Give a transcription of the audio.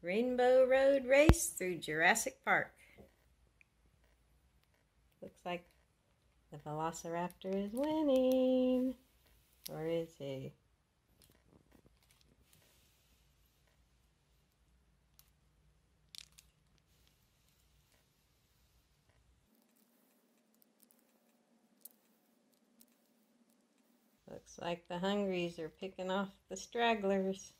Rainbow Road Race through Jurassic Park. Looks like the Velociraptor is winning. Or is he? Looks like the hungries are picking off the stragglers.